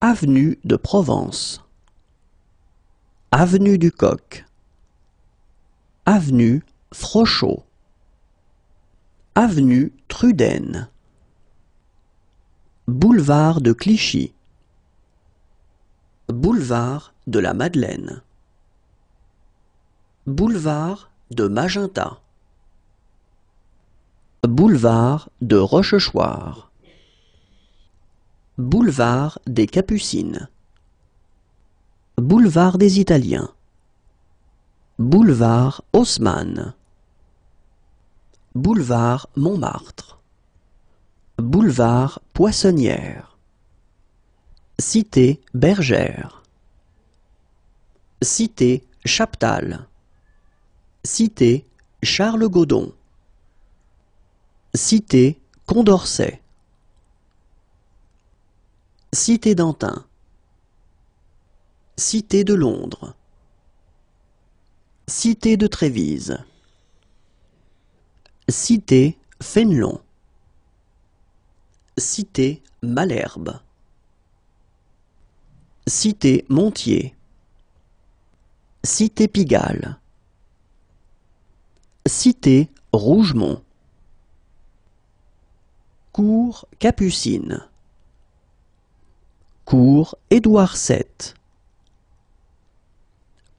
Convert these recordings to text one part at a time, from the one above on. Avenue de Provence, avenue du Coq, avenue Frochot, avenue Trudaine, boulevard de Clichy, boulevard de la Madeleine, boulevard de Magenta, boulevard de Rochechouart, boulevard des Capucines, boulevard des Italiens, boulevard Haussmann, boulevard Montmartre, boulevard Poissonnière, cité Bergère, cité Chaptal, cité Charles Godon, cité Condorcet, cité Dantin, cité de Londres, cité de Trévise, cité Fénelon, cité Malherbe, cité Montier, cité Pigalle, cité Rougemont, cour Capucine, cour Édouard VII,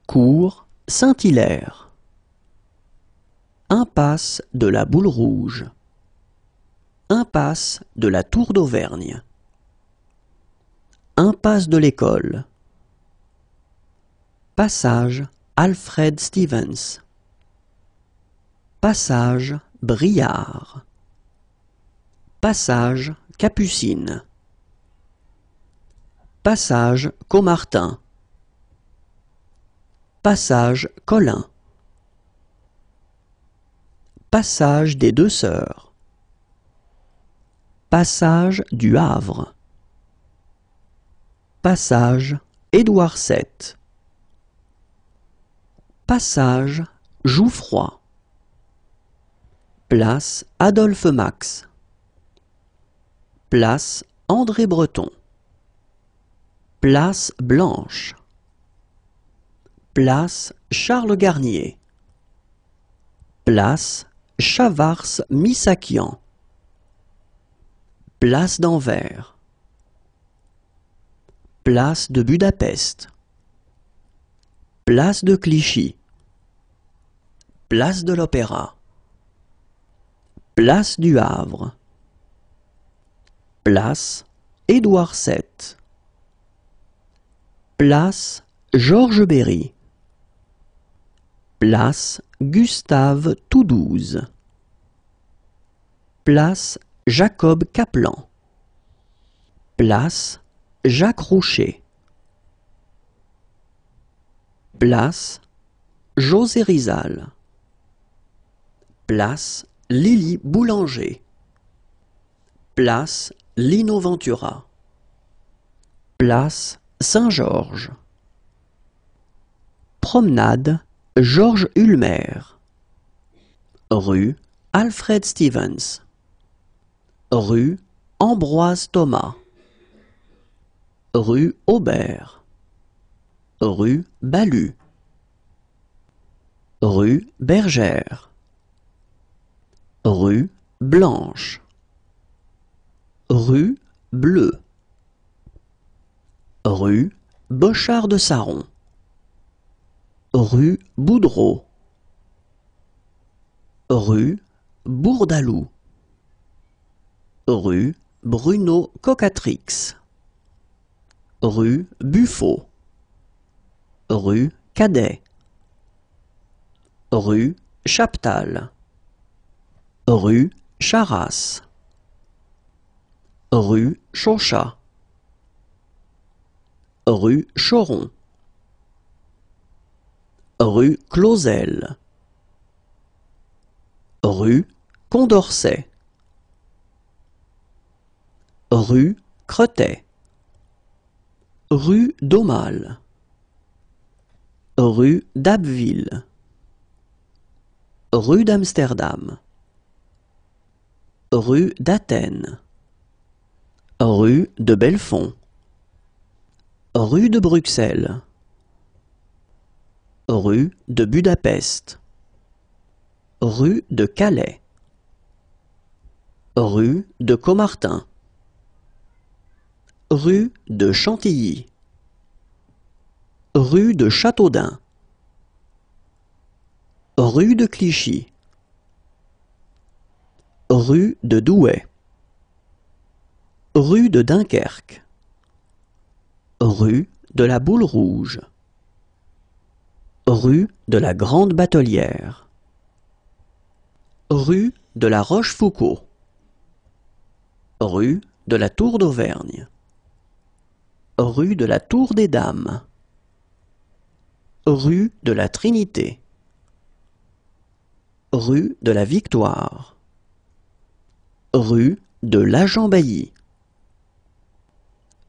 cour Saint-Hilaire, impasse de la Boule Rouge, impasse de la Tour d'Auvergne, impasse de l'École, passage Alfred Stevens, passage Briard, passage Capucine, passage Caumartin, passage Collin, passage des Deux-Sœurs, passage du Havre, passage Édouard VII, passage Jouffroy, place Adolphe Max, place André Breton, place Blanche, place Charles Garnier, place Chavarce-Missakian, place d'Anvers, place de Budapest, place de Clichy, place de l'Opéra, place du Havre, place Édouard VII, place Georges Berry, place Gustave Toulouse, place Jacob Kaplan, place Jacques Roucher, place José Rizal, place Lily Boulanger, place Lino Ventura, place Saint-Georges, promenade Georges Ulmer, rue Alfred Stevens, rue Ambroise Thomas, rue Aubert, rue Ballu, rue Bergère, rue Blanche, rue Bleue, rue Bochard de Saron, rue Boudreau, rue Bourdaloue, rue Bruno Cocatrix, rue Buffot, rue Cadet, rue Chaptal, rue Charras, rue Chauchat, rue Choron, rue Clausel, rue Condorcet, rue Cretet, rue d'Aumale, rue d'Abbeville, rue d'Amsterdam, rue d'Athènes, rue de Belfond, Rue de Bruxelles. Rue de Budapest. Rue de Calais. Rue de Comartin. Rue de Chantilly. Rue de Châteaudun. Rue de Clichy. Rue de Douai. Rue de Dunkerque. Rue de la Boule Rouge. Rue de la Grande Batelière. Rue de la Rochefoucauld. Rue de la Tour d'Auvergne. Rue de la Tour des Dames. Rue de la Trinité. Rue de la Victoire. Rue de l'Agenbailly.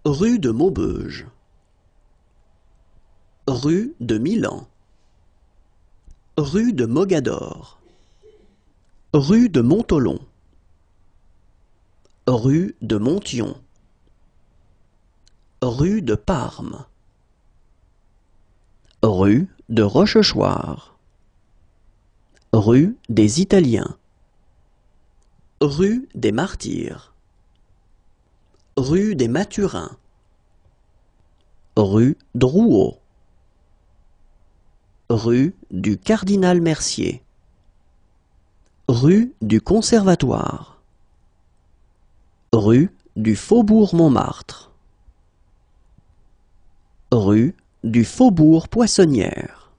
Rue de Maubeuge. Rue de Milan. Rue de Mogador. Rue de Montolon. Rue de Montion. Rue de Parme. Rue de Rochechouart. Rue des Italiens. Rue des Martyrs. Rue des Mathurins. Rue Drouot. Rue du Cardinal Mercier. Rue du Conservatoire. Rue du Faubourg Montmartre. Rue du Faubourg Poissonnière.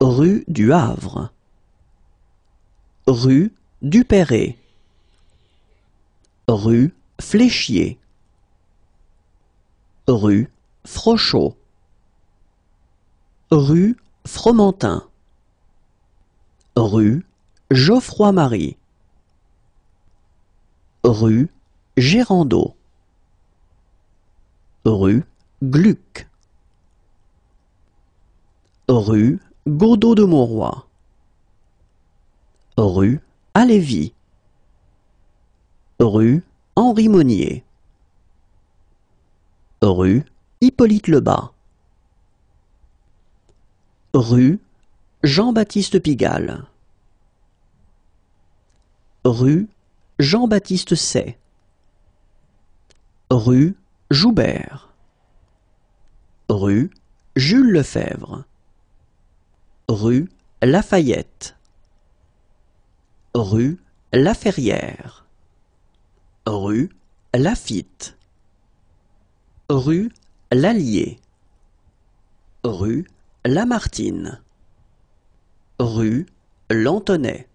Rue du Havre. Rue Duperré. Rue Fléchier. Rue Frochot. Rue Fromentin. Rue Geoffroy-Marie. Rue Gérando. Rue Gluck. Rue Gaudot de Montroy. Rue Alévi. Rue Henri Monnier. Rue Hippolyte Lebas. Rue Jean-Baptiste Pigalle. Rue Jean-Baptiste Say. Rue Joubert. Rue Jules Lefebvre. Rue Lafayette. Rue Laferrière. Rue Lafitte. Rue Lallier. Rue Lamartine. Rue Lantonnet.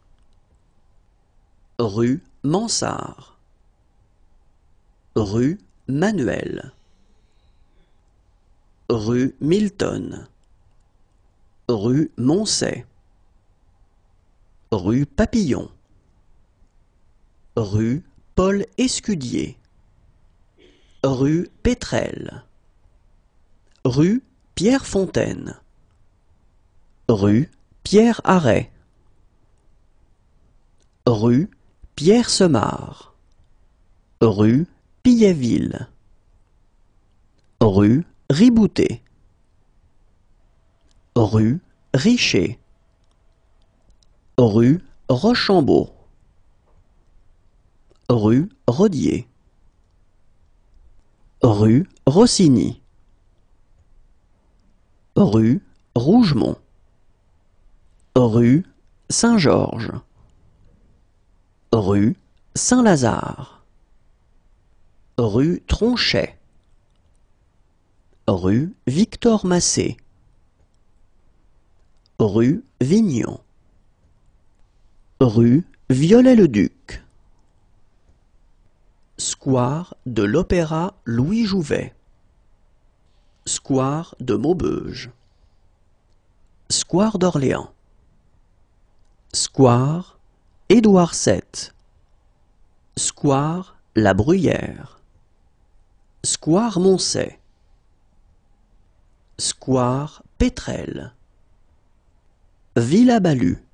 Rue Mansart. Rue Manuel. Rue Milton. Rue Moncey. Rue Papillon. Rue Paul Escudier. Rue Pétrel. Rue Pierre Fontaine. Rue Pierre Arret. Rue Pierre Semard. Rue Pilléville. Rue Ribouté. Rue Richer. Rue Rochambeau. Rue Rodier. Rue Rossigny. Rue Rougemont. Rue Saint-Georges. Rue Saint-Lazare. Rue Tronchet. Rue Victor Massé. Rue Vignon. Rue Viollet-le-Duc. Square de l'Opéra Louis Jouvet. Square de Maubeuge. Square d'Orléans. Square Édouard VII. Square La Bruyère. Square Moncey. Square Pétrel. Villa Balu.